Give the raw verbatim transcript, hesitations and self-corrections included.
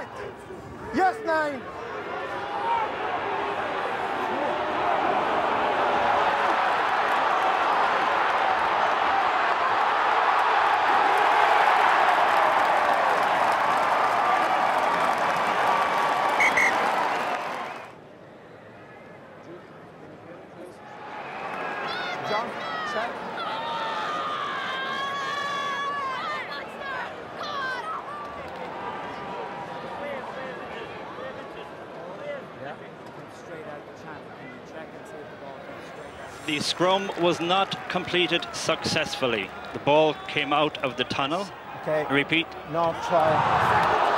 right? Yes, nine. Jump, check. The scrum was not completed successfully. The ball came out of the tunnel. Okay. Repeat. No, try.